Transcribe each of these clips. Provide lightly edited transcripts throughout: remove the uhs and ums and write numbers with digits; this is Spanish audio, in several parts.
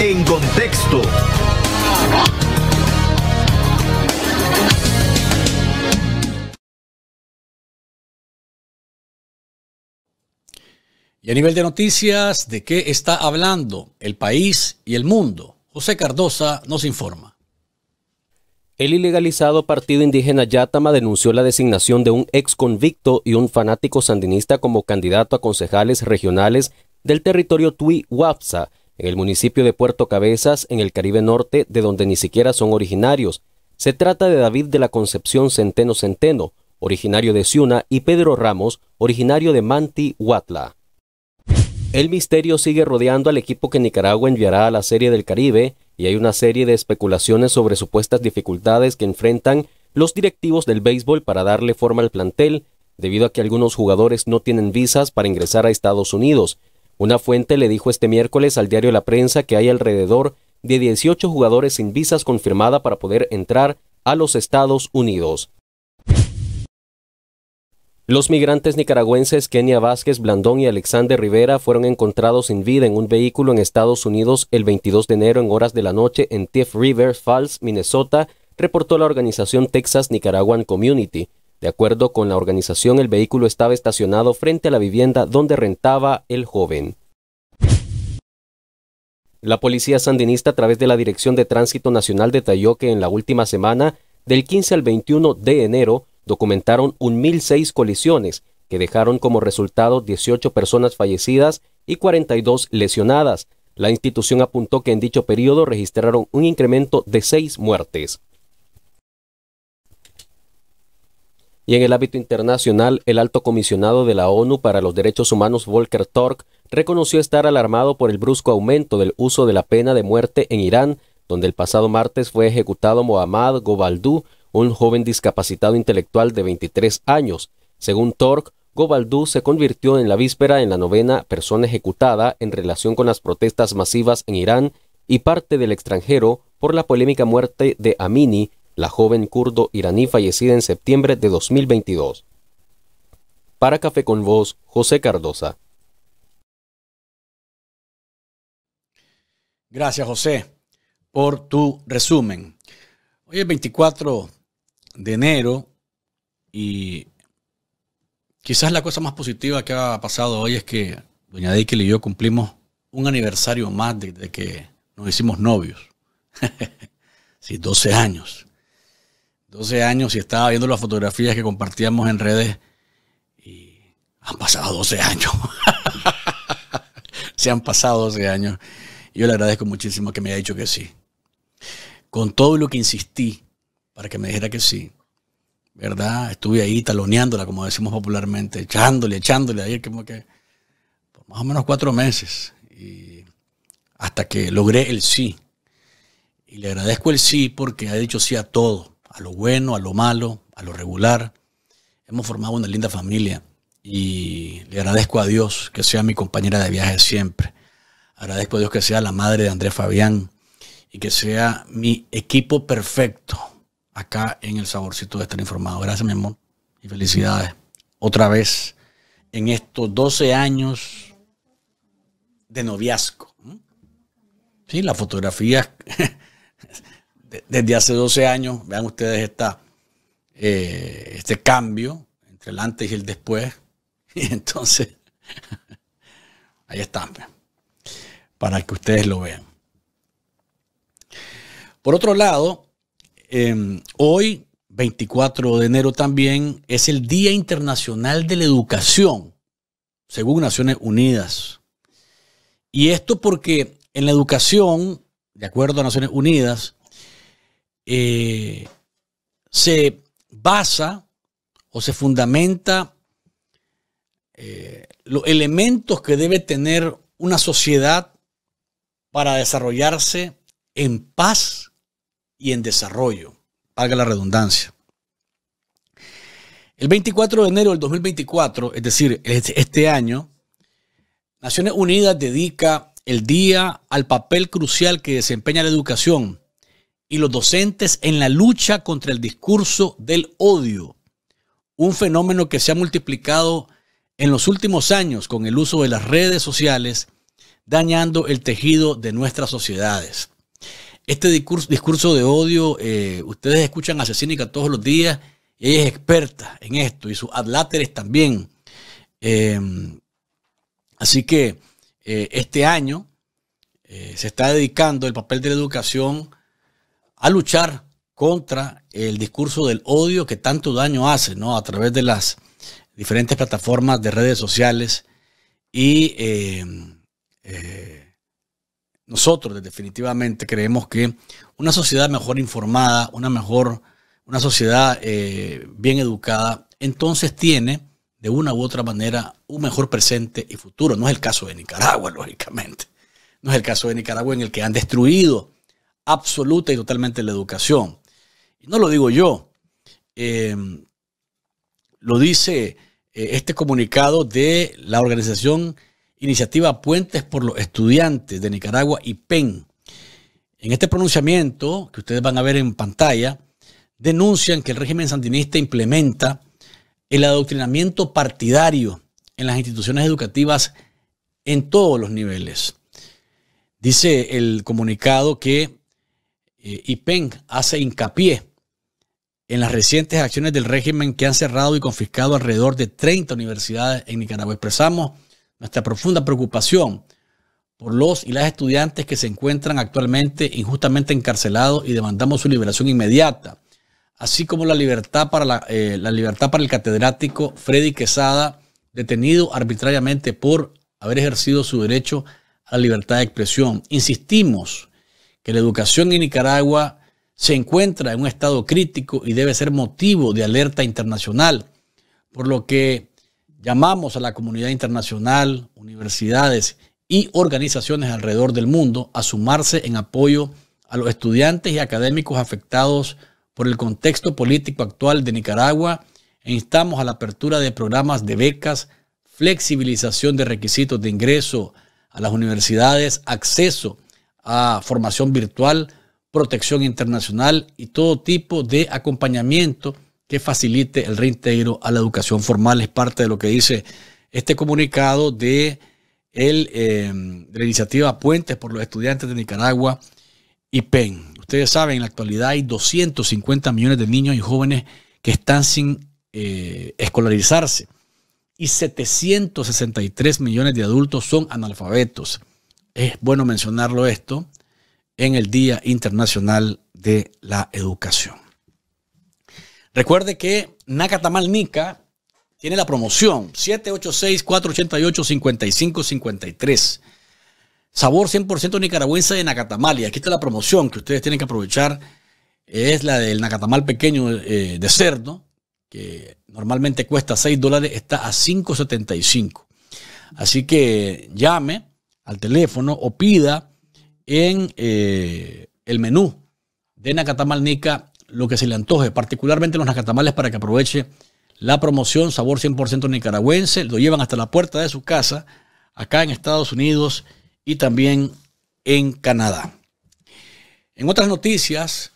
En contexto. Y a nivel de noticias, ¿de qué está hablando el país y el mundo? José Cardosa nos informa. El ilegalizado partido indígena Yátama denunció la designación de un ex convicto y un fanático sandinista como candidato a concejales regionales del territorio Tui-Huapsa, en el municipio de Puerto Cabezas, en el Caribe Norte, de donde ni siquiera son originarios. Se trata de David de la Concepción Centeno Centeno, originario de Ciuna, y Pedro Ramos, originario de Manti, Huatla. El misterio sigue rodeando al equipo que Nicaragua enviará a la Serie del Caribe, y hay una serie de especulaciones sobre supuestas dificultades que enfrentan los directivos del béisbol para darle forma al plantel, debido a que algunos jugadores no tienen visas para ingresar a Estados Unidos. Una fuente le dijo este miércoles al diario La Prensa que hay alrededor de 18 jugadores sin visas confirmada para poder entrar a los Estados Unidos. Los migrantes nicaragüenses Kenia Vázquez Blandón y Alexander Rivera fueron encontrados sin vida en un vehículo en Estados Unidos el 22 de enero en horas de la noche en Thief River Falls, Minnesota, reportó la organización Texas Nicaraguan Community. De acuerdo con la organización, el vehículo estaba estacionado frente a la vivienda donde rentaba el joven. La policía sandinista, a través de la Dirección de Tránsito Nacional, detalló que en la última semana, del 15 al 21 de enero, documentaron 1.006 colisiones, que dejaron como resultado 18 personas fallecidas y 42 lesionadas. La institución apuntó que en dicho periodo registraron un incremento de 6 muertes. Y en el ámbito internacional, el alto comisionado de la ONU para los Derechos Humanos, Volker Türk, reconoció estar alarmado por el brusco aumento del uso de la pena de muerte en Irán, donde el pasado martes fue ejecutado Mohammad Ghobadlou, un joven discapacitado intelectual de 23 años. Según Türk, Ghobadlou se convirtió en la víspera en la 9ª persona ejecutada en relación con las protestas masivas en Irán y parte del extranjero por la polémica muerte de Amini, la joven kurdo-iraní fallecida en septiembre de 2022. Para Café con Voz, José Cardosa. Gracias, José, por tu resumen. Hoy es 24 de enero y quizás la cosa más positiva que ha pasado hoy es que doña Deikel y yo cumplimos un aniversario más desde que nos hicimos novios. Sí, 12 años. 12 años y estaba viendo las fotografías que compartíamos en redes y han pasado 12 años. Se han pasado 12 años. Yo le agradezco muchísimo que me haya dicho que sí. Con todo lo que insistí para que me dijera que sí, ¿verdad? Estuve ahí taloneándola, como decimos popularmente, echándole ahí como que por más o menos 4 meses y hasta que logré el sí. Y le agradezco el sí porque ha dicho sí a todo. A lo bueno, a lo malo, a lo regular. Hemos formado una linda familia y le agradezco a Dios que sea mi compañera de viaje siempre. Agradezco a Dios que sea la madre de Andrés Fabián y que sea mi equipo perfecto acá en El Saborcito de Estar Informado. Gracias, mi amor, y felicidades otra vez en estos 12 años de noviazgo. Sí, las fotografías... Desde hace 12 años, vean ustedes este cambio entre el antes y el después. Y entonces, ahí están, para que ustedes lo vean. Por otro lado, hoy, 24 de enero también, es el Día Internacional de la Educación, según Naciones Unidas. Y esto porque en la educación, de acuerdo a Naciones Unidas, se basa o se fundamenta los elementos que debe tener una sociedad para desarrollarse en paz y en desarrollo, valga la redundancia. El 24 de enero del 2024, es decir, este año, Naciones Unidas dedica el día al papel crucial que desempeña la educación y los docentes en la lucha contra el discurso del odio, un fenómeno que se ha multiplicado en los últimos años con el uso de las redes sociales, dañando el tejido de nuestras sociedades. Este discurso de odio, ustedes escuchan a Cecínica todos los días, y ella es experta en esto, y sus adláteres también. Así que este año se está dedicando el papel de la educación a luchar contra el discurso del odio que tanto daño hace, ¿no? A través de las diferentes plataformas de redes sociales. Y nosotros definitivamente creemos que una sociedad mejor informada, una sociedad bien educada, entonces tiene de una u otra manera un mejor presente y futuro. No es el caso de Nicaragua, lógicamente. No es el caso de Nicaragua, en el que han destruido absoluta y totalmente la educación. Y no lo digo yo, lo dice este comunicado de la organización Iniciativa Puentes por los Estudiantes de Nicaragua y PEN. En este pronunciamiento, que ustedes van a ver en pantalla, denuncian que el régimen sandinista implementa el adoctrinamiento partidario en las instituciones educativas en todos los niveles. Dice el comunicado que IPEN hace hincapié en las recientes acciones del régimen que han cerrado y confiscado alrededor de 30 universidades en Nicaragua. Expresamos nuestra profunda preocupación por los y las estudiantes que se encuentran actualmente injustamente encarcelados y demandamos su liberación inmediata, así como la libertad para, el catedrático Freddy Quesada, detenido arbitrariamente por haber ejercido su derecho a la libertad de expresión. Insistimos que la educación en Nicaragua se encuentra en un estado crítico y debe ser motivo de alerta internacional, por lo que llamamos a la comunidad internacional, universidades y organizaciones alrededor del mundo a sumarse en apoyo a los estudiantes y académicos afectados por el contexto político actual de Nicaragua e instamos a la apertura de programas de becas, flexibilización de requisitos de ingreso a las universidades, acceso a formación virtual, protección internacional y todo tipo de acompañamiento que facilite el reintegro a la educación formal. Es parte de lo que dice este comunicado de la Iniciativa Puentes por los Estudiantes de Nicaragua y PEN. Ustedes saben, en la actualidad hay 250 millones de niños y jóvenes que están sin escolarizarse y 763 millones de adultos son analfabetos. Es bueno mencionarlo esto en el Día Internacional de la Educación. Recuerde que Nacatamal Nica tiene la promoción 786-488-5553. Sabor 100% nicaragüense de nacatamal. Y aquí está la promoción que ustedes tienen que aprovechar. Es la del nacatamal pequeño de cerdo, que normalmente cuesta $6, está a $5.75. Así que llame al teléfono o pida en el menú de Nacatamal Nica lo que se le antoje, particularmente los nacatamales, para que aproveche la promoción Sabor 100% nicaragüense. Lo llevan hasta la puerta de su casa, acá en Estados Unidos y también en Canadá. En otras noticias,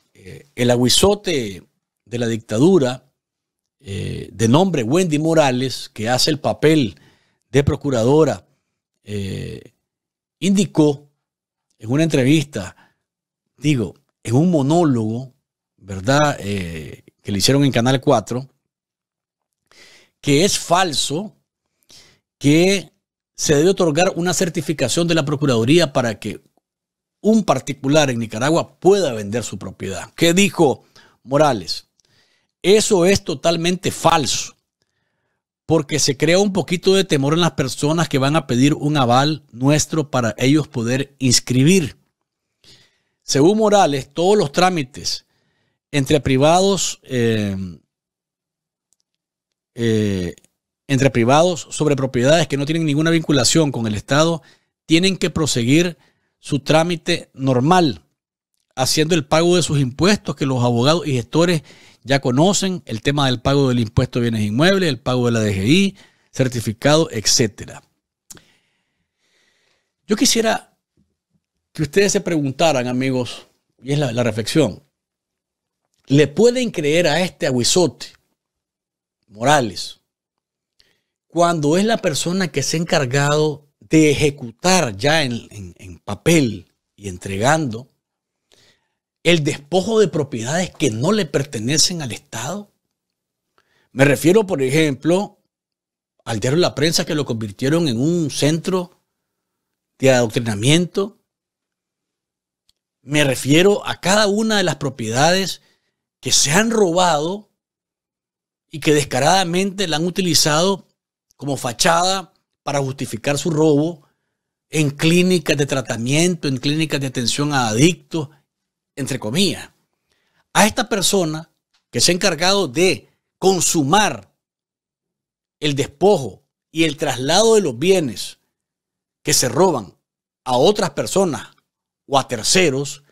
el aguizote de la dictadura de nombre Wendy Morales, que hace el papel de procuradora, indicó en una entrevista, en un monólogo, ¿verdad?, que le hicieron en Canal 4, que es falso que se debe otorgar una certificación de la Procuraduría para que un particular en Nicaragua pueda vender su propiedad. ¿Qué dijo Morales? Eso es totalmente falso, porque se crea un poquito de temor en las personas que van a pedir un aval nuestro para ellos poder inscribir. Según Morales, todos los trámites entre privados sobre propiedades que no tienen ninguna vinculación con el Estado, tienen que proseguir su trámite normal, haciendo el pago de sus impuestos, que los abogados y gestores ya conocen, el tema del pago del impuesto de bienes inmuebles, el pago de la DGI, certificado, etc. Yo quisiera que ustedes se preguntaran, amigos, y es la reflexión, ¿le pueden creer a este aguizote Morales, cuando es la persona que se ha encargado de ejecutar ya en papel y entregando el despojo de propiedades que no le pertenecen al Estado. Me refiero, por ejemplo, al diario La Prensa, que lo convirtieron en un centro de adoctrinamiento. Me refiero a cada una de las propiedades que se han robado y que descaradamente la han utilizado como fachada para justificar su robo en clínicas de tratamiento, en clínicas de atención a adictos, entre comillas. A esta persona que se ha encargado de consumar el despojo y el traslado de los bienes que se roban a otras personas o a terceros,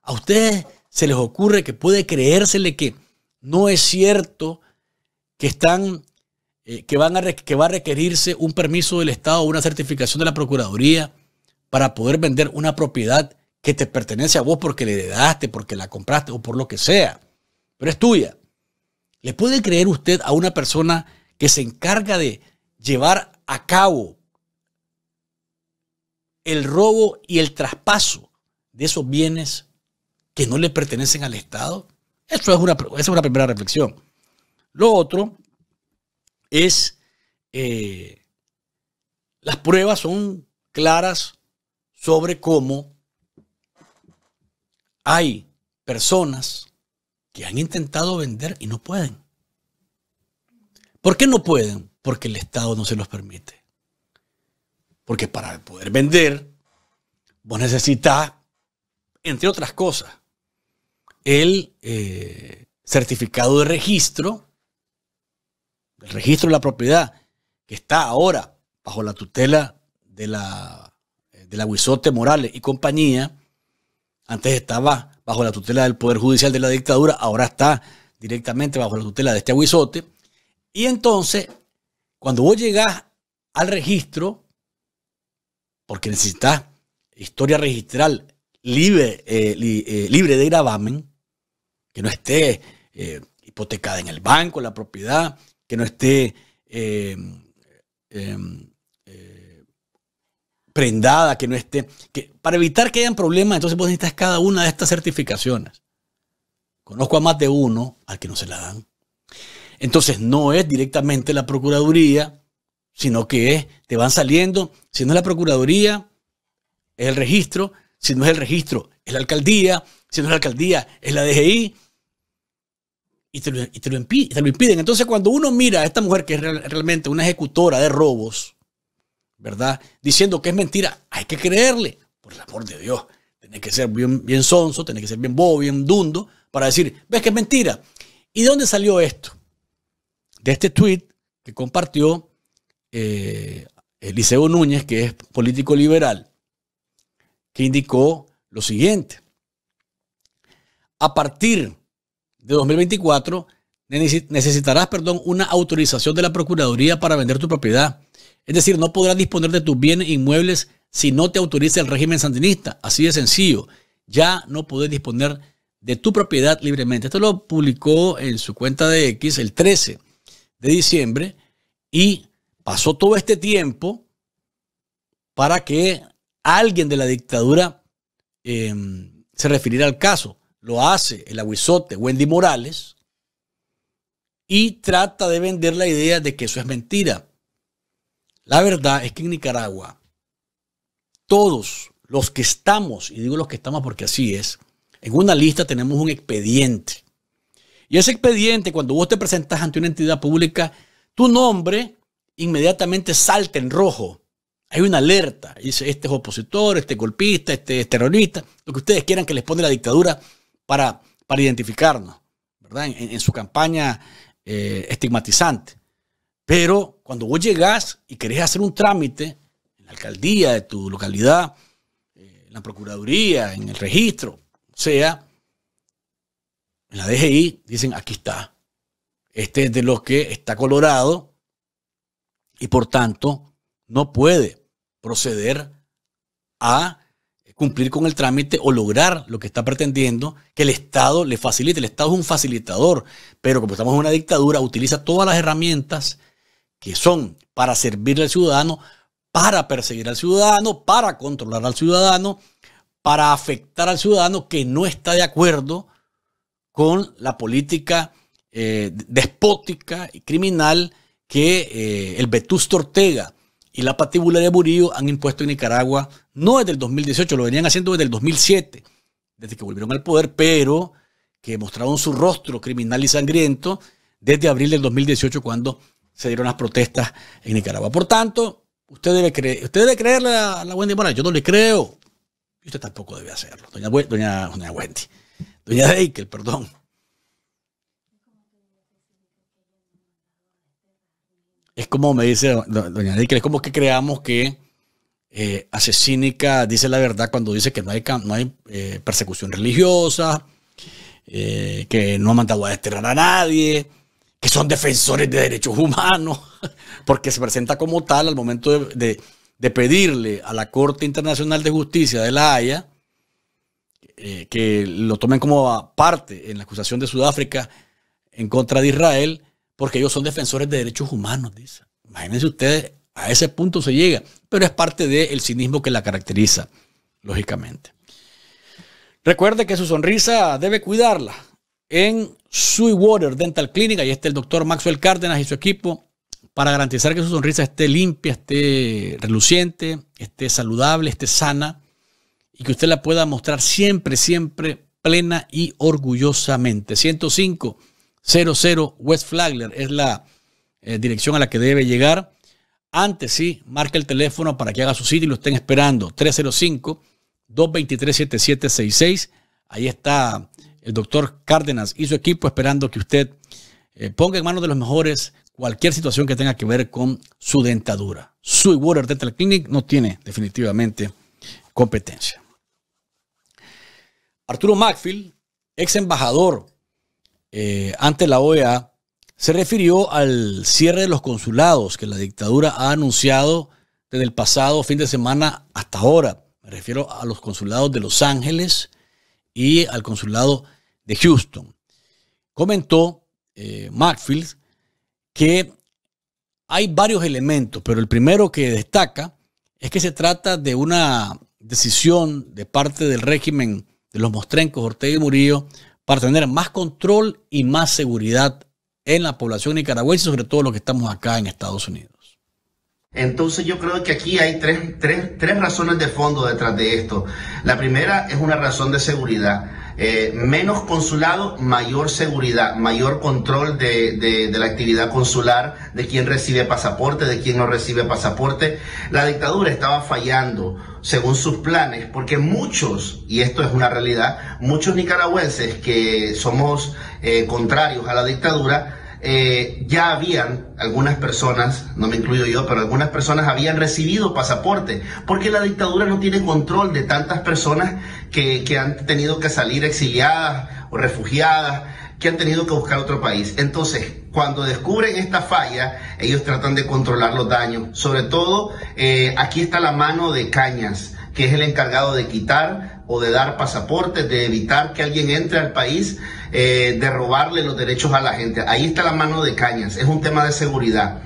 a ustedes se les ocurre que puede creérsele que no es cierto que va a requerirse un permiso del Estado o una certificación de la Procuraduría para poder vender una propiedad que te pertenece a vos porque le heredaste, porque la compraste o por lo que sea, pero es tuya. ¿Le puede creer usted a una persona que se encarga de llevar a cabo el robo y el traspaso de esos bienes que no le pertenecen al Estado? Eso es una primera reflexión. Lo otro es, las pruebas son claras sobre cómo hay personas que han intentado vender y no pueden. ¿Por qué no pueden? Porque el Estado no se los permite. Porque para poder vender, vos necesitas, entre otras cosas, el certificado de registro, el registro de la propiedad, que está ahora bajo la tutela de la Huizote Morales y compañía. Antes estaba bajo la tutela del Poder Judicial de la dictadura, ahora está directamente bajo la tutela de este Huizote. Y entonces, cuando vos llegás al registro, porque necesitas historia registral libre de gravamen, que no esté hipotecada en el banco, la propiedad, que no esté prendada, que no esté... para evitar que hayan problemas, entonces vos necesitas cada una de estas certificaciones. Conozco a más de uno al que no se la dan. Entonces no es directamente la Procuraduría, sino que te van saliendo. Si no es la Procuraduría, es el registro. Si no es el registro, es la alcaldía. Si no es la alcaldía, es la DGI. Y te lo impiden. Entonces, cuando uno mira a esta mujer, que es realmente una ejecutora de robos, ¿verdad?, diciendo que es mentira, hay que creerle. Por el amor de Dios, tenés que ser bien sonso, tenés que ser bien bobo, bien dundo, para decir, ves que es mentira. ¿Y de dónde salió esto? De este tweet que compartió Eliseo Núñez, que es político liberal, que indicó lo siguiente: a partir de 2024 necesitarás, una autorización de la Procuraduría para vender tu propiedad. Es decir, no podrás disponer de tus bienes inmuebles si no te autoriza el régimen sandinista. Así de sencillo. Ya no podés disponer de tu propiedad libremente. Esto lo publicó en su cuenta de X el 13 de diciembre y pasó todo este tiempo para que alguien de la dictadura se refiriera al caso. Lo hace el aguizote Wendy Morales y trata de vender la idea de que eso es mentira. La verdad es que en Nicaragua todos los que estamos, y digo los que estamos porque así es, en una lista tenemos un expediente. Y ese expediente, cuando vos te presentás ante una entidad pública, tu nombre inmediatamente salta en rojo. Hay una alerta. Dice, este es opositor, este es golpista, este es terrorista, lo que ustedes quieran que les pone la dictadura para identificarnos, ¿verdad?, en su campaña estigmatizante. Pero cuando vos llegás y querés hacer un trámite en la alcaldía de tu localidad, en la Procuraduría, en el registro, o sea, en la DGI, dicen, aquí está. Este es de los que está colorado, y por tanto no puede proceder a cumplir con el trámite o lograr lo que está pretendiendo que el Estado le facilite. El Estado es un facilitador, pero como estamos en una dictadura, utiliza todas las herramientas que son para servirle al ciudadano para perseguir al ciudadano, para controlar al ciudadano, para afectar al ciudadano que no está de acuerdo con la política despótica y criminal que el Vetusto Ortega y la patibula de Murillo han impuesto en Nicaragua, no desde el 2018, lo venían haciendo desde el 2007, desde que volvieron al poder, pero que mostraron su rostro criminal y sangriento desde abril del 2018, cuando se dieron las protestas en Nicaragua. Por tanto, usted debe creerle a la Wendy Morales. Yo no le creo. Y usted tampoco debe hacerlo. Doña Wendy. Doña Deikel, perdón. Es como me dice Doña Deikel, es como que creamos que Asesínica dice la verdad cuando dice que no hay persecución religiosa, que no ha mandado a desterrar a nadie, que son defensores de derechos humanos, porque se presenta como tal al momento de pedirle a la Corte Internacional de Justicia de La Haya que lo tomen como parte en la acusación de Sudáfrica en contra de Israel, porque ellos son defensores de derechos humanos, dice. Imagínense ustedes, a ese punto se llega, pero es parte del cinismo que la caracteriza, lógicamente. Recuerde que su sonrisa debe cuidarla. En Sweetwater Dental Clinic, ahí está el doctor Maxwell Cárdenas y su equipo para garantizar que su sonrisa esté limpia, esté reluciente, esté saludable, esté sana y que usted la pueda mostrar siempre, siempre plena y orgullosamente. 10500 West Flagler es la dirección a la que debe llegar. Antes sí, marca el teléfono para que haga su cita y lo estén esperando. 305-223-7766. Ahí está el doctor Cárdenas y su equipo esperando que usted ponga en manos de los mejores cualquier situación que tenga que ver con su dentadura. Sweetwater Dental Clinic no tiene definitivamente competencia. Arturo McFields, ex embajador ante la OEA, se refirió al cierre de los consulados que la dictadura ha anunciado desde el pasado fin de semana hasta ahora. Me refiero a los consulados de Los Ángeles y al consulado de Houston. Comentó McFields que hay varios elementos, pero el primero que destaca es que se trata de una decisión de parte del régimen de los mostrencos Ortega y Murillo para tener más control y más seguridad en la población nicaragüense, sobre todo los que estamos acá en Estados Unidos. Entonces yo creo que aquí hay tres razones de fondo detrás de esto. La primera es una razón de seguridad. Menos consulado, mayor seguridad, mayor control de la actividad consular, de quién recibe pasaporte, de quién no recibe pasaporte. La dictadura estaba fallando según sus planes, porque muchos, y esto es una realidad, muchos nicaragüenses que somos contrarios a la dictadura, ya habían, algunas personas, no me incluyo yo, pero algunas personas habían recibido pasaporte, porque la dictadura no tiene control de tantas personas que han tenido que salir exiliadas o refugiadas, que han tenido que buscar otro país. Entonces, cuando descubren esta falla, ellos tratan de controlar los daños. Sobre todo, aquí está la mano de Cañas, que es el encargado de quitar o de dar pasaportes, de evitar que alguien entre al país, de robarle los derechos a la gente. Ahí está la mano de Cañas, es un tema de seguridad.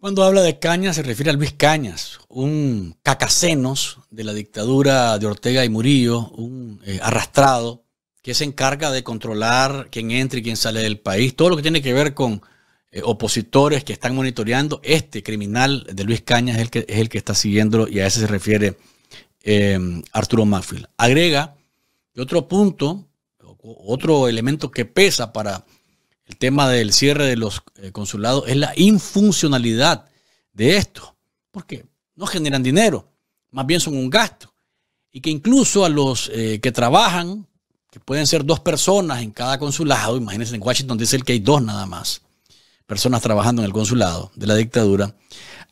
Cuando habla de Cañas se refiere a Luis Cañas, un cacacenos de la dictadura de Ortega y Murillo, un arrastrado que se encarga de controlar quién entra y quién sale del país, todo lo que tiene que ver con opositores que están monitoreando. Este criminal de Luis Cañas es el que está siguiéndolo, y a ese se refiere Arturo McFields. Agrega que otro punto, otro elemento que pesa para el tema del cierre de los consulados es la infuncionalidad de estos, porque no generan dinero, más bien son un gasto, y que incluso a los que trabajan, que pueden ser dos personas en cada consulado, imagínense en Washington dice el que hay dos nada más, personas trabajando en el consulado de la dictadura,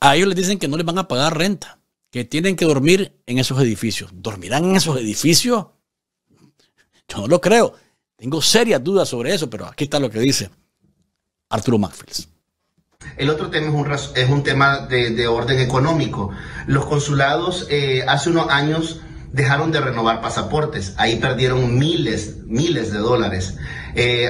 a ellos les dicen que no les van a pagar renta, que tienen que dormir en esos edificios. ¿Dormirán en esos edificios? Yo no lo creo. Tengo serias dudas sobre eso, pero aquí está lo que dice Arturo McFields. El otro tema es un tema de orden económico. Los consulados hace unos años dejaron de renovar pasaportes. Ahí perdieron miles de dólares.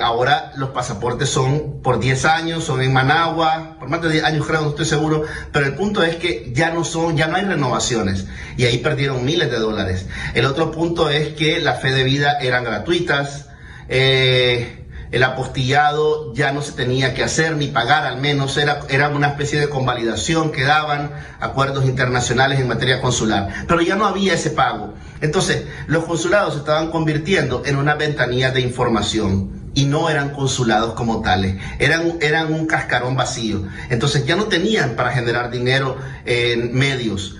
Ahora los pasaportes son por 10 años, son en Managua, por más de 10 años creo, no estoy seguro, pero el punto es que ya no son, ya no hay renovaciones y ahí perdieron miles de dólares. El otro punto es que la fe de vida eran gratuitas, el apostillado ya no se tenía que hacer ni pagar, al menos era una especie de convalidación que daban acuerdos internacionales en materia consular, pero ya no había ese pago. Entonces, los consulados se estaban convirtiendo en una ventanilla de información y no eran consulados como tales, eran un cascarón vacío. Entonces ya no tenían para generar dinero en medios,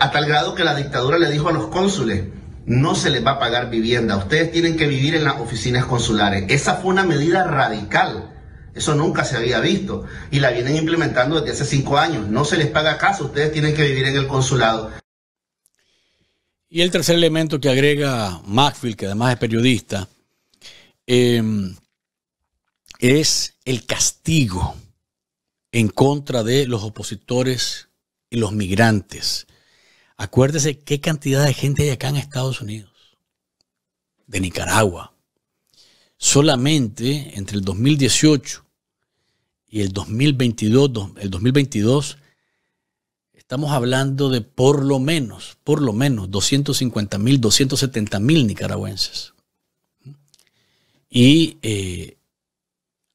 a tal grado que la dictadura le dijo a los cónsules: no se les va a pagar vivienda, ustedes tienen que vivir en las oficinas consulares. Esa fue una medida radical, eso nunca se había visto y la vienen implementando desde hace 5 años. No se les paga casa, ustedes tienen que vivir en el consulado. Y el tercer elemento que agrega Maxwell, que además es periodista, es el castigo en contra de los opositores y los migrantes. Acuérdese qué cantidad de gente hay acá en Estados Unidos, de Nicaragua. Solamente entre el 2018 y el 2022 estamos hablando de por lo menos 250.000, 270.000 nicaragüenses. Y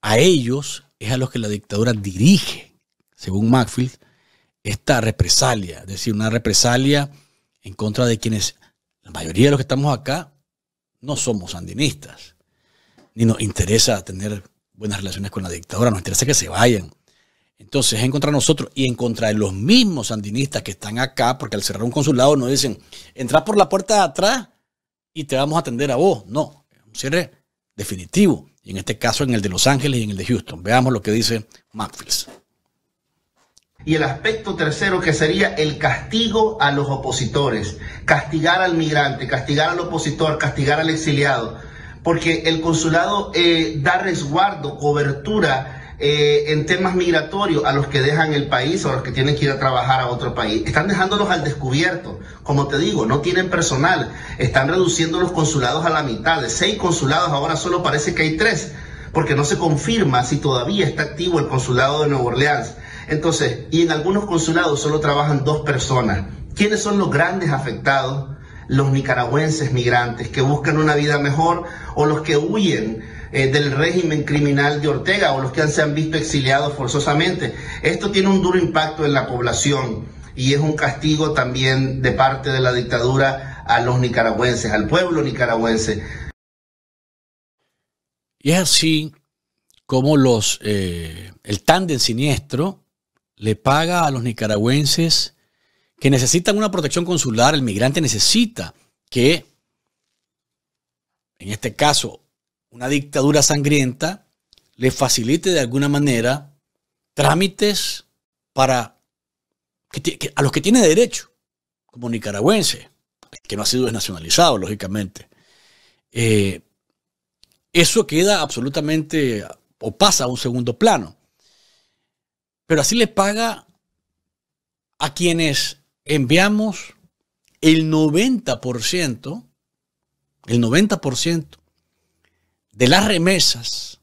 a ellos es a los que la dictadura dirige, según Maxfield, esta represalia, es decir, una represalia en contra de quienes, la mayoría de los que estamos acá, no somos sandinistas, ni nos interesa tener buenas relaciones con la dictadura, nos interesa que se vayan. Entonces, en contra de nosotros y en contra de los mismos sandinistas que están acá, porque al cerrar un consulado nos dicen: entra por la puerta de atrás y te vamos a atender a vos. No, es un cierre definitivo, y en este caso en el de Los Ángeles y en el de Houston. Veamos lo que dice Maxfields. Y el aspecto tercero, que sería el castigo a los opositores, castigar al migrante, castigar al opositor, castigar al exiliado, porque el consulado da resguardo, cobertura en temas migratorios a los que dejan el país o a los que tienen que ir a trabajar a otro país. Están dejándolos al descubierto, como te digo, no tienen personal, están reduciendo los consulados a la mitad, de 6 consulados ahora solo parece que hay 3, porque no se confirma si todavía está activo el consulado de Nueva Orleans. Entonces, y en algunos consulados solo trabajan 2 personas. ¿Quiénes son los grandes afectados? Los nicaragüenses migrantes que buscan una vida mejor, o los que huyen del régimen criminal de Ortega, o los que se han visto exiliados forzosamente. Esto tiene un duro impacto en la población y es un castigo también de parte de la dictadura a los nicaragüenses, al pueblo nicaragüense. Y es así como el tándem siniestro le paga a los nicaragüenses que necesitan una protección consular. El migrante necesita que, en este caso, una dictadura sangrienta le facilite de alguna manera trámites a los que tiene derecho, como nicaragüense, que no ha sido desnacionalizado, lógicamente. Eso queda absolutamente, o pasa a un segundo plano. Pero así le paga a quienes enviamos el 90% de las remesas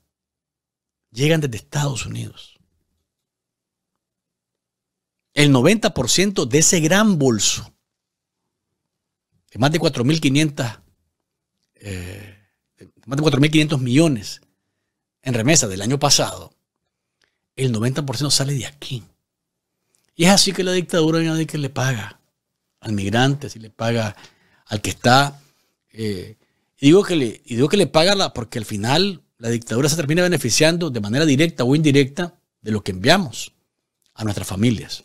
llegan desde Estados Unidos. El 90% de ese gran bolso, de más de 4.500 millones en remesas del año pasado, el 90% sale de aquí. Y es así que la dictadura viene a decir que le paga al migrante, si le paga al que está. Y digo que le paga porque al final la dictadura se termina beneficiando de manera directa o indirecta de lo que enviamos a nuestras familias.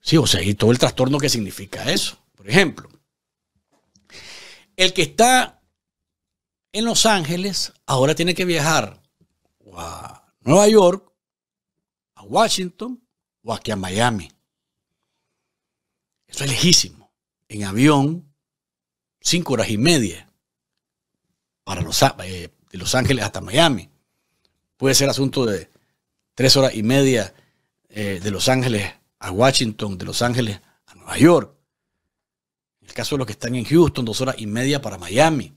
Sí, o sea, y todo el trastorno que significa eso. Por ejemplo, el que está en Los Ángeles ahora tiene que viajar a Nueva York, a Washington o aquí a Miami. Eso es lejísimo. En avión, 5 horas y media para de Los Ángeles hasta Miami. Puede ser asunto de 3 horas y media de Los Ángeles a Washington, de Los Ángeles a Nueva York. En el caso de los que están en Houston, 2 horas y media para Miami.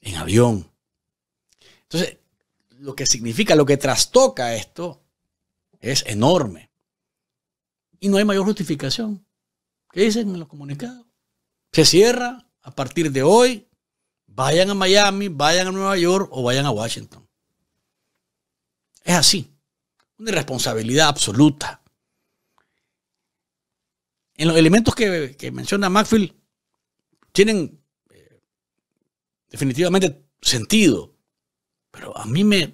En avión. Entonces, lo que significa, lo que trastoca esto es enorme. Y no hay mayor justificación. ¿Qué dicen en los comunicados? Se cierra a partir de hoy. Vayan a Miami, vayan a Nueva York o vayan a Washington. Es así. Una irresponsabilidad absoluta. En los elementos que menciona Maxwell tienen definitivamente sentido. Pero a mí no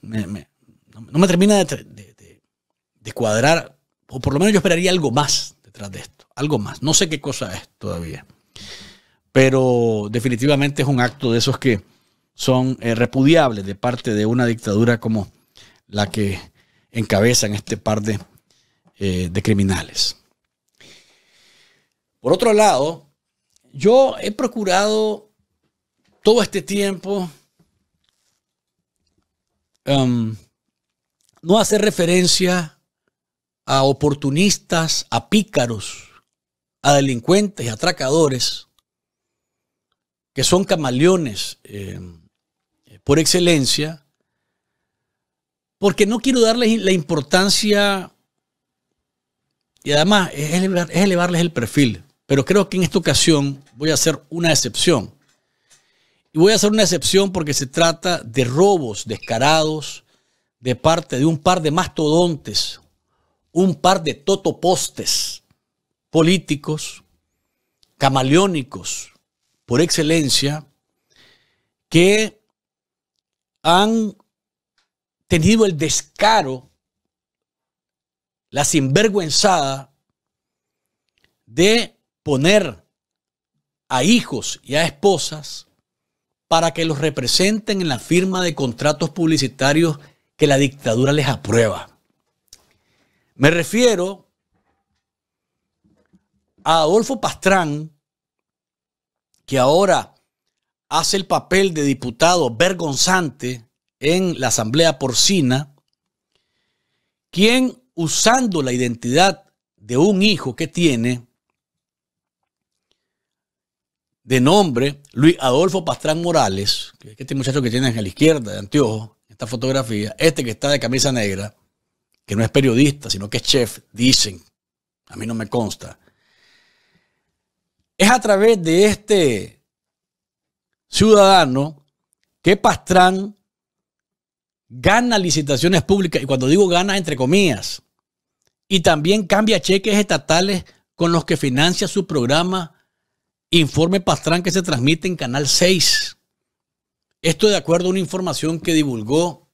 me termina de cuadrar, o por lo menos yo esperaría algo más detrás de esto. Algo más. No sé qué cosa es todavía. Pero definitivamente es un acto de esos que son repudiables de parte de una dictadura como la que encabezan este par de criminales. Por otro lado, yo he procurado todo este tiempo no hacer referencia a oportunistas, a pícaros, a delincuentes, a atracadores, que son camaleones por excelencia, porque no quiero darles la importancia y además es elevarles el perfil. Pero creo que en esta ocasión voy a hacer una excepción. Y voy a hacer una excepción porque se trata de robos descarados de parte de un par de mastodontes, un par de totopostes políticos, camaleónicos por excelencia, que han tenido el descaro, la sinvergüenzada de poner a hijos y a esposas para que los representen en la firma de contratos publicitarios que la dictadura les aprueba. Me refiero a Adolfo Pastrán, que ahora hace el papel de diputado vergonzante en la Asamblea Porcina, quien, usando la identidad de un hijo que tiene, de nombre Luis Adolfo Pastrán Morales, que es este muchacho que tiene a la izquierda de anteojo, esta fotografía, este que está de camisa negra, que no es periodista, sino que es chef, dicen, a mí no me consta. Es a través de este ciudadano que Pastrán gana licitaciones públicas, y cuando digo gana, entre comillas, y también cambia cheques estatales con los que financia su programa Informe Pastrán, que se transmite en Canal 6. Esto de acuerdo a una información que divulgó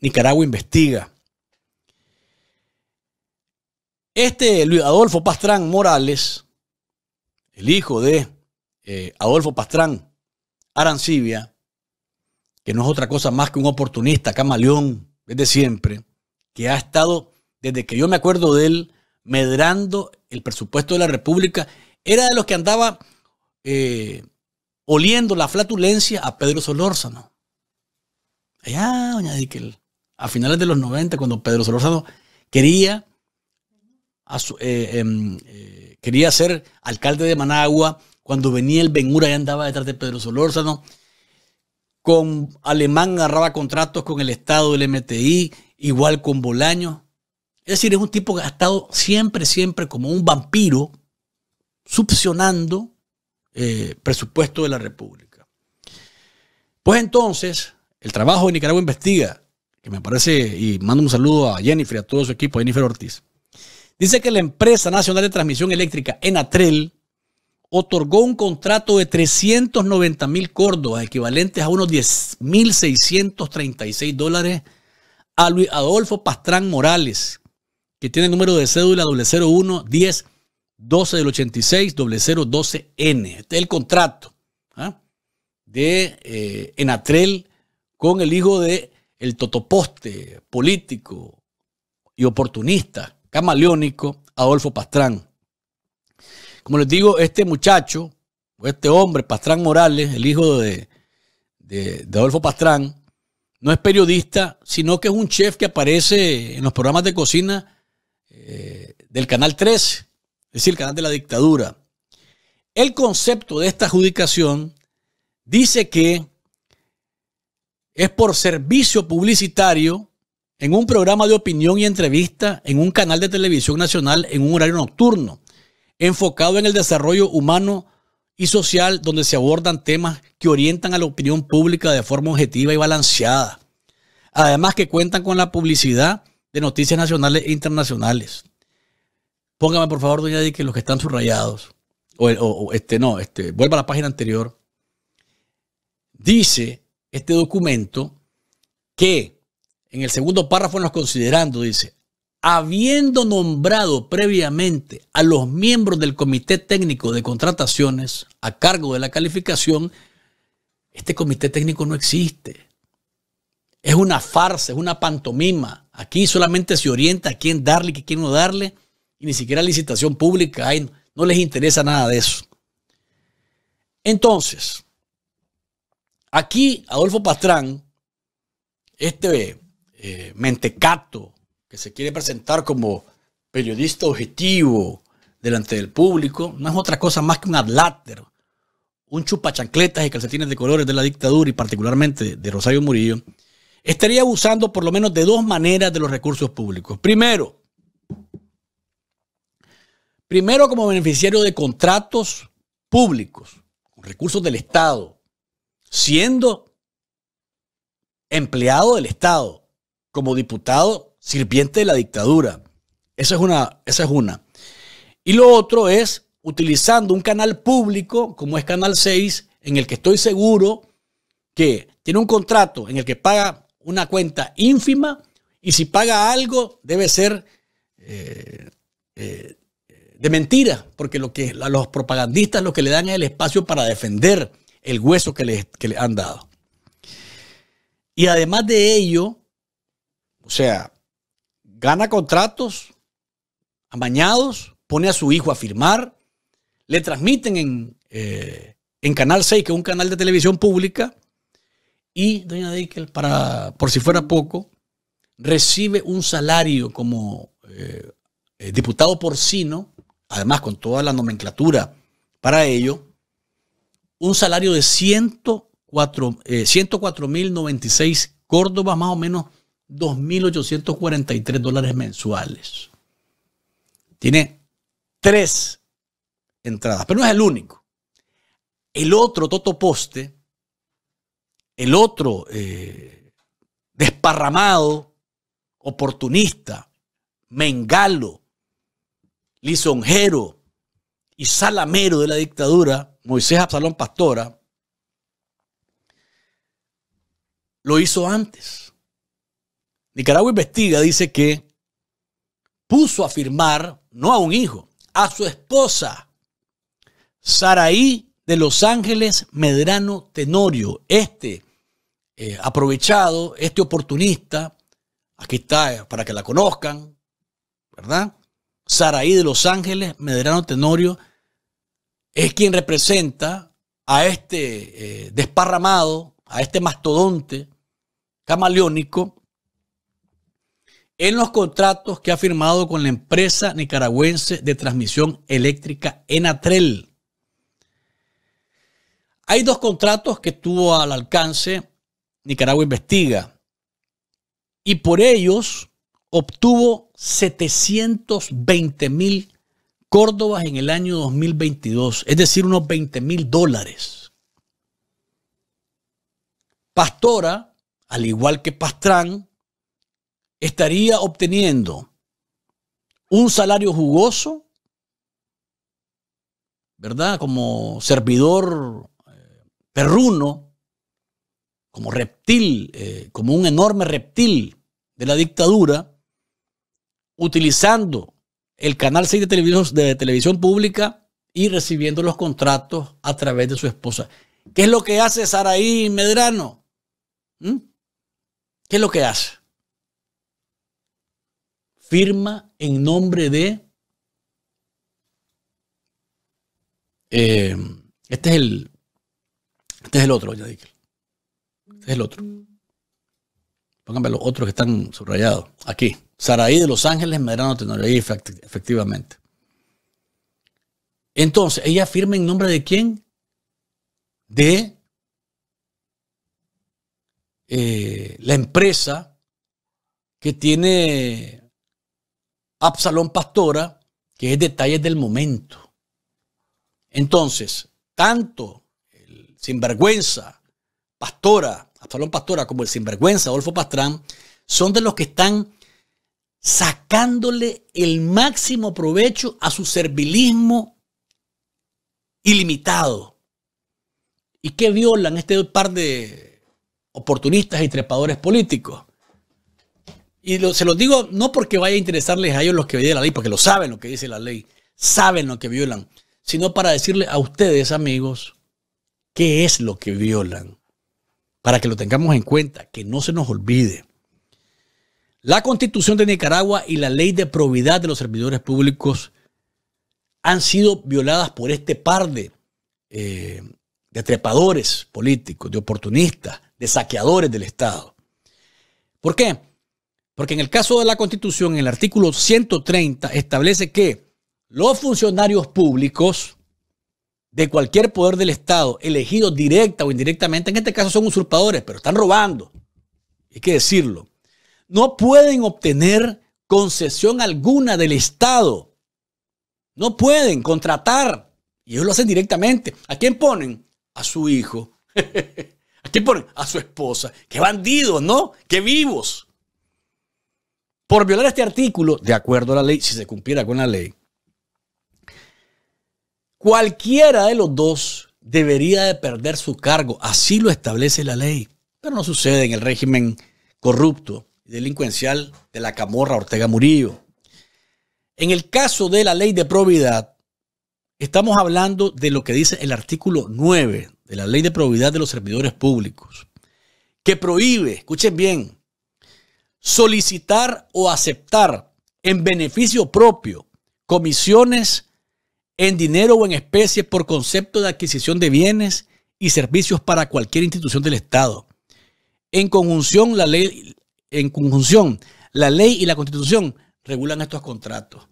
Nicaragua Investiga. Este Luis Adolfo Pastrán Morales, el hijo de Adolfo Pastrán Arancibia, que no es otra cosa más que un oportunista camaleón desde siempre, que ha estado, desde que yo me acuerdo de él, medrando el presupuesto de la República. Era de los que andaba oliendo la flatulencia a Pedro Solórzano. Allá, doña Dickel, a finales de los 90, cuando Pedro Solórzano quería ser alcalde de Managua, cuando venía el Benura y andaba detrás de Pedro Solórzano. Con Alemán agarraba contratos con el Estado del MTI, igual con Bolaño. Es decir, es un tipo que ha estado siempre, siempre como un vampiro, subsionando presupuesto de la República. Pues entonces, el trabajo de Nicaragua Investiga, que me parece, y mando un saludo a Jennifer y a todo su equipo, a Jennifer Ortiz, dice que la Empresa Nacional de Transmisión Eléctrica, ENATREL, otorgó un contrato de 390.000 córdobas, equivalentes a unos $10.636, a Luis Adolfo Pastrán Morales, que tiene el número de cédula 00110. 12 del 86, 0012N. Este es el contrato de ENATREL con el hijo de el totoposte político y oportunista camaleónico Adolfo Pastrán. Como les digo, este muchacho, o este hombre, Pastrán Morales, el hijo de Adolfo Pastrán, no es periodista, sino que es un chef que aparece en los programas de cocina del Canal 13. Es decir, el canal de la dictadura. El concepto de esta adjudicación dice que es por servicio publicitario en un programa de opinión y entrevista en un canal de televisión nacional en un horario nocturno, enfocado en el desarrollo humano y social, donde se abordan temas que orientan a la opinión pública de forma objetiva y balanceada. Además que cuentan con la publicidad de noticias nacionales e internacionales. Póngame por favor, doña Di, que los que están subrayados, vuelva a la página anterior. Dice este documento que en el segundo párrafo nos considerando, dice, habiendo nombrado previamente a los miembros del Comité Técnico de Contrataciones a cargo de la calificación, este Comité Técnico no existe. Es una farsa, es una pantomima. Aquí solamente se orienta a quién darle, a quién no darle, y ni siquiera licitación pública hay, no les interesa nada de eso. Entonces, aquí Adolfo Pastrán, este mentecato que se quiere presentar como periodista objetivo delante del público, no es otra cosa más que un adláter, un chupachancletas y calcetines de colores de la dictadura y particularmente de Rosario Murillo, estaría abusando por lo menos de dos maneras de los recursos públicos. Primero como beneficiario de contratos públicos, con recursos del Estado, siendo empleado del Estado, como diputado, sirviente de la dictadura. Esa es una. Y lo otro es utilizando un canal público, como es Canal 6, en el que estoy seguro que tiene un contrato en el que paga una cuenta ínfima y si paga algo debe ser de mentira, porque a los propagandistas lo que le dan es el espacio para defender el hueso que le han dado. Y además de ello, o sea, gana contratos amañados, pone a su hijo a firmar, le transmiten en Canal 6, que es un canal de televisión pública, y doña Dickel, por si fuera poco, recibe un salario como diputado porcino, además con toda la nomenclatura para ello, un salario de 104.096 córdobas, más o menos 2.843 dólares mensuales. Tiene tres entradas, pero no es el único. El otro totoposte, el otro desparramado, oportunista, mengalo, lisonjero y salamero de la dictadura, Moisés Absalón Pastora, lo hizo antes. Nicaragua Investiga dice que puso a firmar, no a un hijo, a su esposa, Saraí de Los Ángeles Medrano Tenorio. Aprovechado, oportunista, aquí está para que la conozcan, ¿verdad? Saraí de Los Ángeles Medrano Tenorio es quien representa a este desparramado, a este mastodonte camaleónico en los contratos que ha firmado con la Empresa Nicaragüense de Transmisión Eléctrica, ENATREL. Hay dos contratos que tuvo al alcance Nicaragua Investiga y por ellos obtuvo 720.000 córdobas en el año 2022, es decir, unos 20.000 dólares. Pastora, al igual que Pastrán, estaría obteniendo un salario jugoso, ¿verdad? Como servidor perruno, como reptil, como un enorme reptil de la dictadura, utilizando el Canal 6 de televisión pública y recibiendo los contratos a través de su esposa. ¿Qué es lo que hace Saraí Medrano? ¿Qué es lo que hace? Firma en nombre de... Este es el otro, ya dije. Este es el otro. Pónganme los otros que están subrayados. Aquí. Saraí de Los Ángeles Medrano Tenorio, efectivamente. Entonces, ella firma en nombre de quién? De la empresa que tiene Absalón Pastora, que es Detalles del Momento. Entonces, tanto el sinvergüenza Pastora, Absalón Pastora, como el sinvergüenza Adolfo Pastrán, son de los que están sacándole el máximo provecho a su servilismo ilimitado. ¿Y qué violan este par de oportunistas y trepadores políticos? Y se los digo no porque vaya a interesarles a ellos los que violan la ley, porque lo saben lo que dice la ley, saben lo que violan, sino para decirles a ustedes, amigos, qué es lo que violan, para que lo tengamos en cuenta, que no se nos olvide. La Constitución de Nicaragua y la Ley de Probidad de los Servidores Públicos han sido violadas por este par de trepadores políticos, de oportunistas, de saqueadores del Estado. ¿Por qué? Porque en el caso de la Constitución, en el artículo 130, establece que los funcionarios públicos de cualquier poder del Estado, elegidos directa o indirectamente, en este caso son usurpadores, pero están robando, hay que decirlo, no pueden obtener concesión alguna del Estado. No pueden contratar. Y ellos lo hacen directamente. ¿A quién ponen? A su hijo. ¿A quién ponen? A su esposa. ¡Qué bandidos, no! ¡Qué vivos! Por violar este artículo, de acuerdo a la ley, si se cumpliera con la ley, cualquiera de los dos debería de perder su cargo. Así lo establece la ley. Pero no sucede en el régimen corrupto delincuencial de la camorra Ortega Murillo. En el caso de la ley de probidad, estamos hablando de lo que dice el artículo 9 de la Ley de Probidad de los Servidores Públicos, que prohíbe, escuchen bien, solicitar o aceptar en beneficio propio comisiones en dinero o en especie por concepto de adquisición de bienes y servicios para cualquier institución del Estado. En conjunción, la ley y la Constitución regulan estos contratos.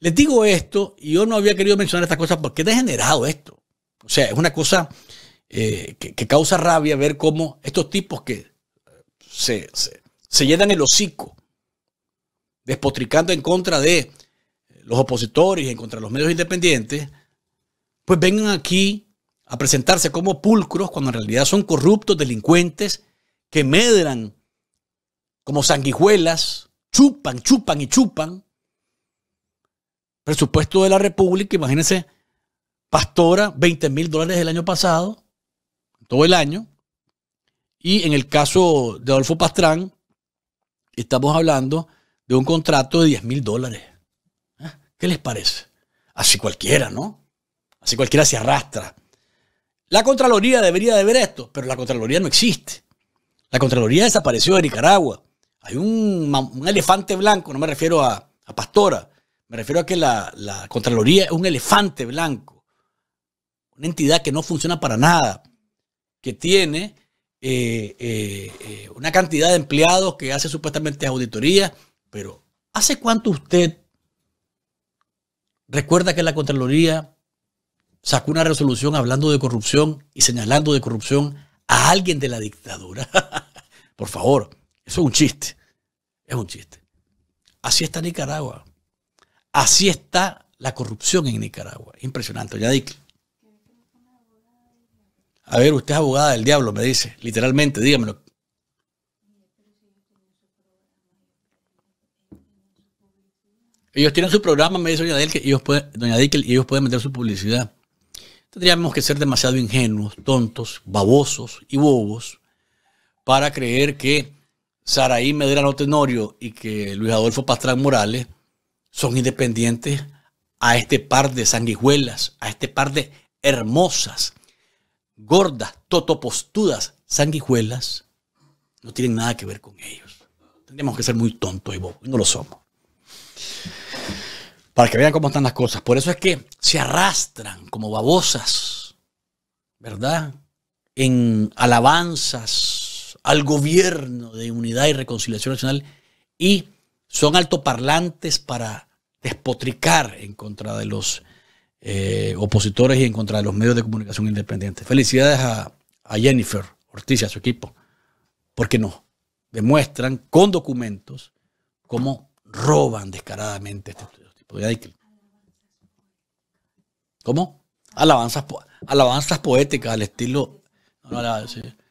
Les digo esto, y yo no había querido mencionar estas cosas porque es degenerado esto. O sea, es una cosa que causa rabia ver cómo estos tipos que se llenan el hocico despotricando en contra de los opositores y en contra de los medios independientes, pues vengan aquí a presentarse como pulcros cuando en realidad son corruptos, delincuentes que medran como sanguijuelas, chupan presupuesto de la República. Imagínense, Pastora, $20.000 el año pasado, todo el año. Y en el caso de Adolfo Pastrán, estamos hablando de un contrato de $10.000. ¿Qué les parece? Así cualquiera, ¿no? Así cualquiera se arrastra. La Contraloría debería de ver esto, pero la Contraloría no existe. La Contraloría desapareció de Nicaragua. Hay un elefante blanco, no me refiero a Pastora, me refiero a que la Contraloría es un elefante blanco, una entidad que no funciona para nada, que tiene una cantidad de empleados que hace supuestamente auditoría, pero ¿hace cuánto usted recuerda que la Contraloría sacó una resolución hablando de corrupción y señalando de corrupción a alguien de la dictadura? Por favor. Eso es un chiste, es un chiste. Así está Nicaragua. Así está la corrupción en Nicaragua. Impresionante, ya dije. A ver, usted es abogada del diablo, me dice, literalmente, dígamelo. Ellos tienen su programa, me dice doña Dickel, y ellos pueden meter su publicidad. Tendríamos que ser demasiado ingenuos, tontos, babosos y bobos para creer que Saraí Medrano Tenorio y que Luis Adolfo Pastrán Morales son independientes a este par de sanguijuelas, a este par de hermosas, gordas, totopostudas sanguijuelas. No tienen nada que ver con ellos. Tendríamos que ser muy tontos y bobos, y no lo somos. Para que vean cómo están las cosas. Por eso es que se arrastran como babosas, ¿verdad?, en alabanzas al gobierno de unidad y reconciliación nacional, y son altoparlantes para despotricar en contra de los opositores y en contra de los medios de comunicación independientes. Felicidades a Jennifer Ortiz y a su equipo, porque nos demuestran con documentos cómo roban descaradamente este tipo de artículos. ¿Cómo? Alabanzas poéticas al estilo...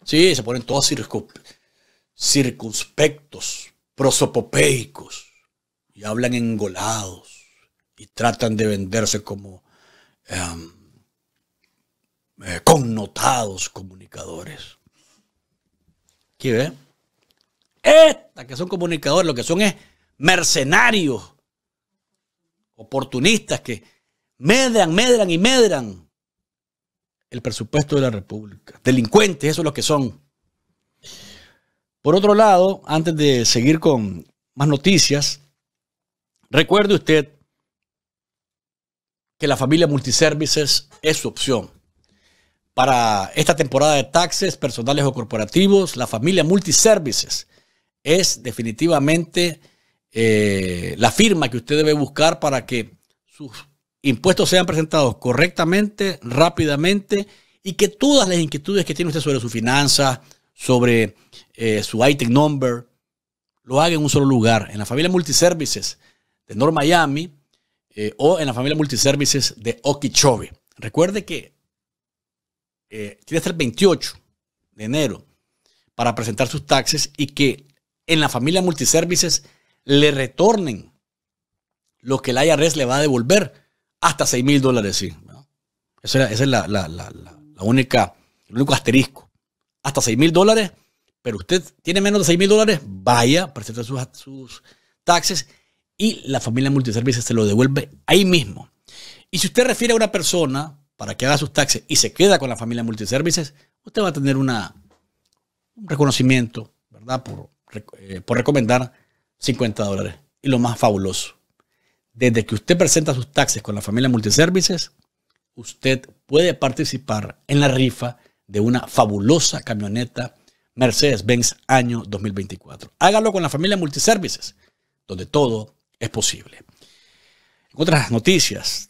Sí, se ponen todos circunspectos, prosopopeicos, y hablan engolados, y tratan de venderse como connotados comunicadores. ¿Qué ve? Que son comunicadores, lo que son es mercenarios, oportunistas que medran el presupuesto de la República. Delincuentes, eso es lo que son. Por otro lado, antes de seguir con más noticias, recuerde usted que la familia Multiservices es su opción. Para esta temporada de taxes personales o corporativos, la familia Multiservices es definitivamente la firma que usted debe buscar para que sus impuestos sean presentados correctamente, rápidamente, y que todas las inquietudes que tiene usted sobre su finanza, sobre su ITIN number, lo haga en un solo lugar, en la familia Multiservices de North Miami o en la familia Multiservices de Okeechobee. Recuerde que tiene hasta el 28 de enero para presentar sus taxes y que en la familia Multiservices le retornen lo que el IRS le va a devolver, hasta $6,000, sí. ¿No? Esa es el único asterisco. Hasta $6,000, pero usted tiene menos de $6,000, vaya, presenta sus taxes y la familia Multiservices se lo devuelve ahí mismo. Y si usted refiere a una persona para que haga sus taxes y se queda con la familia Multiservices, usted va a tener un reconocimiento, ¿verdad? Por recomendar $50. Y lo más fabuloso, desde que usted presenta sus taxes con la familia Multiservices, usted puede participar en la rifa de una fabulosa camioneta Mercedes-Benz año 2024. Hágalo con la familia Multiservices, donde todo es posible. En otras noticias,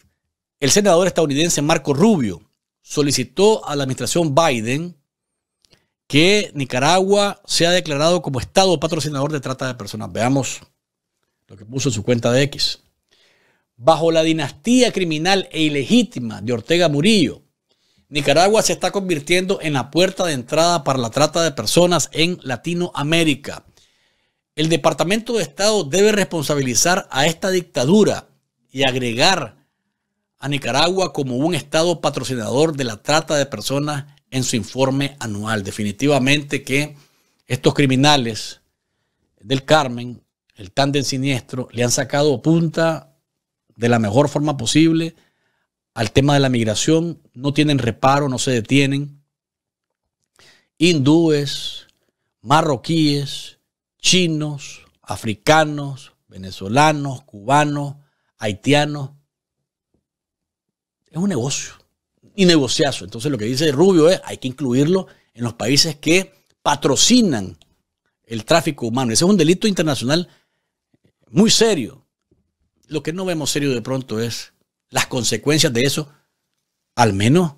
el senador estadounidense Marco Rubio solicitó a la administración Biden que Nicaragua sea declarado como estado patrocinador de trata de personas. Veamos lo que puso en su cuenta de X. Bajo la dinastía criminal e ilegítima de Ortega Murillo, Nicaragua se está convirtiendo en la puerta de entrada para la trata de personas en Latinoamérica. El Departamento de Estado debe responsabilizar a esta dictadura y agregar a Nicaragua como un estado patrocinador de la trata de personas en su informe anual. Definitivamente que estos criminales del Carmen, el tándem siniestro, le han sacado punta de la mejor forma posible al tema de la migración. No tienen reparo, no se detienen. Hindúes, marroquíes, chinos, africanos, venezolanos, cubanos, haitianos. Es un negocio y negociazo. Entonces lo que dice Rubio es hay que incluirlo en los países que patrocinan el tráfico humano. Ese es un delito internacional muy serio. Lo que no vemos serio de pronto es las consecuencias de eso, al menos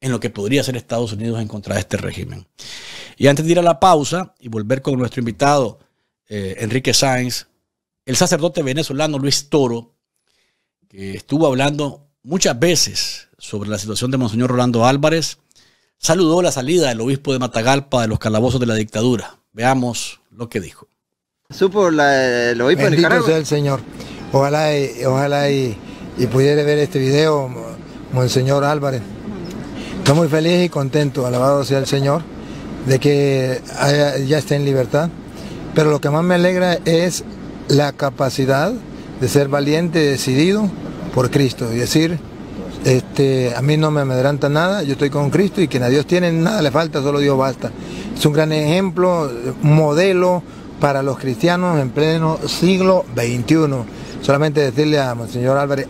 en lo que podría hacer Estados Unidos en contra de este régimen. Y antes de ir a la pausa y volver con nuestro invitado Enrique Sáenz, el sacerdote venezolano Luis Toro, que estuvo hablando muchas veces sobre la situación de Monseñor Rolando Álvarez, saludó la salida del obispo de Matagalpa de los calabozos de la dictadura. Veamos lo que dijo. Supo el obispo de Nicaragua. Sea el Señor. Ojalá y pudiera ver este video, Monseñor Álvarez. Estoy muy feliz y contento, alabado sea el Señor, de que ya esté en libertad. Pero lo que más me alegra es la capacidad de ser valiente y decidido por Cristo, y decir, a mí no me amedrenta nada, yo estoy con Cristo y quien a Dios tiene nada le falta, solo Dios basta. Es un gran ejemplo, modelo para los cristianos en pleno siglo XXI. Solamente decirle a Monseñor Álvarez,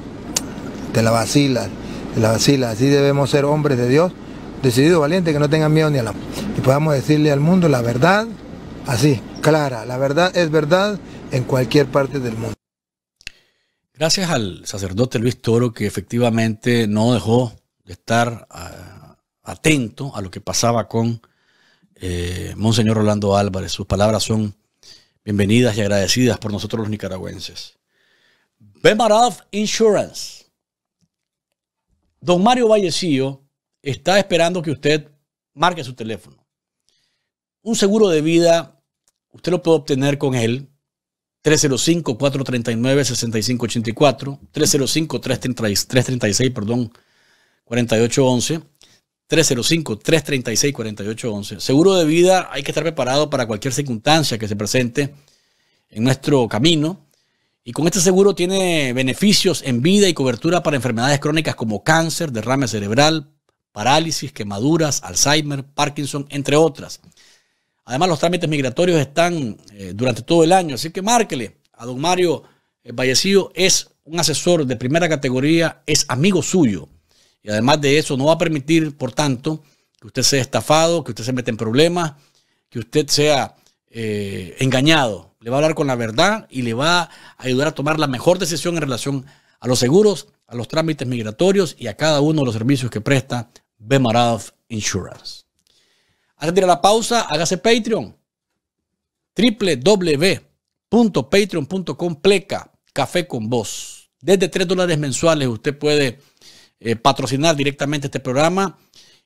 te la vacilas, así debemos ser hombres de Dios, decididos, valientes, que no tengan miedo ni a la... Y podamos decirle al mundo la verdad, así, clara, la verdad es verdad en cualquier parte del mundo. Gracias al sacerdote Luis Toro, que efectivamente no dejó de estar atento a lo que pasaba con Monseñor Rolando Álvarez. Sus palabras son bienvenidas y agradecidas por nosotros los nicaragüenses. Bemaroff Insurance. Don Mario Vallecillo está esperando que usted marque su teléfono. Un seguro de vida, usted lo puede obtener con él. 305-439-6584, 305-336, perdón, 4811, 305-336-4811. Seguro de vida, hay que estar preparado para cualquier circunstancia que se presente en nuestro camino. Y con este seguro tiene beneficios en vida y cobertura para enfermedades crónicas como cáncer, derrame cerebral, parálisis, quemaduras, Alzheimer, Parkinson, entre otras. Además, los trámites migratorios están durante todo el año, así que márquele a don Mario Vallecillo. Es un asesor de primera categoría, es amigo suyo. Y además de eso, no va a permitir, por tanto, que usted sea estafado, que usted se meta en problemas, que usted sea engañado. Le va a hablar con la verdad y le va a ayudar a tomar la mejor decisión en relación a los seguros, a los trámites migratorios y a cada uno de los servicios que presta Bemaroff Insurance. Antes de ir a la pausa, hágase Patreon. www.patreon.com/ Café con Voz. Desde $3 mensuales usted puede patrocinar directamente este programa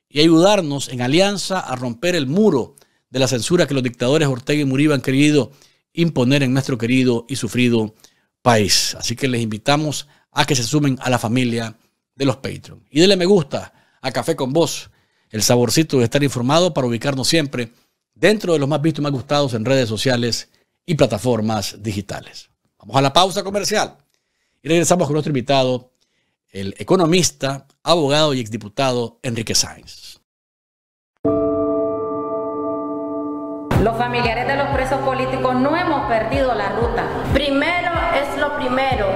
y ayudarnos en alianza a romper el muro de la censura que los dictadores Ortega y Murillo han querido imponer en nuestro querido y sufrido país. Así que les invitamos a que se sumen a la familia de los Patreon. Y denle me gusta a Café con Voz. El saborcito de estar informado para ubicarnos siempre dentro de los más vistos y más gustados en redes sociales y plataformas digitales. Vamos a la pausa comercial y regresamos con nuestro invitado, el economista, abogado y exdiputado Enrique Sáenz. Los familiares de los presos políticos no hemos perdido la ruta. Primero es lo primero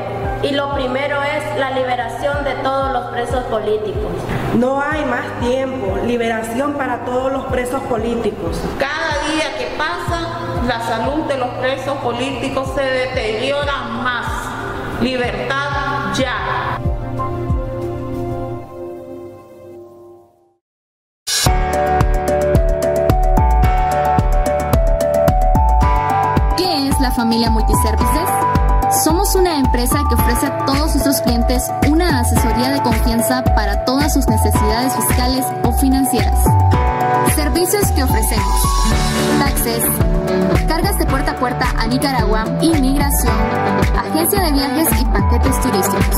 y lo primero es la liberación de todos los presos políticos. No hay más tiempo, liberación para todos los presos políticos. Cada día que pasa, la salud de los presos políticos se deteriora más. Libertad ya. Familia Multiservices. Somos una empresa que ofrece a todos nuestros clientes una asesoría de confianza para todas sus necesidades fiscales o financieras. Servicios que ofrecemos: taxes, cargas de puerta a puerta a Nicaragua, inmigración, agencia de viajes y paquetes turísticos.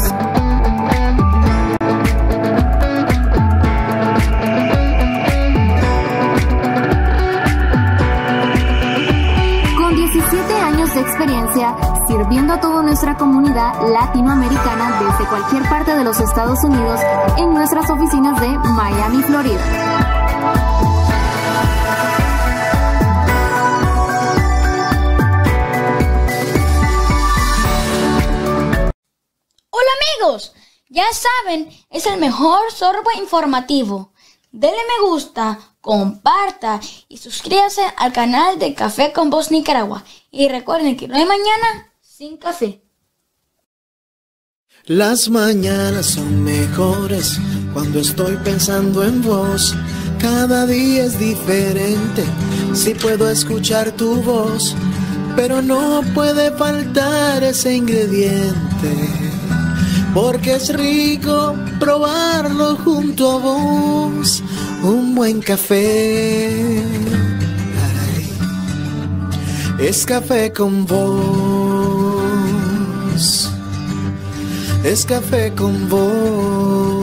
Experiencia sirviendo a toda nuestra comunidad latinoamericana desde cualquier parte de los Estados Unidos en nuestras oficinas de Miami, Florida. Hola amigos, ya saben, es el mejor sorbo informativo. Denle me gusta, comparta y suscríbase al canal de Café con Voz Nicaragua. Y recuerden que no hay mañana sin café. Las mañanas son mejores cuando estoy pensando en vos. Cada día es diferente, si puedo escuchar tu voz. Pero no puede faltar ese ingrediente, porque es rico probarlo junto a vos. Un buen café es café con vos, es café con vos.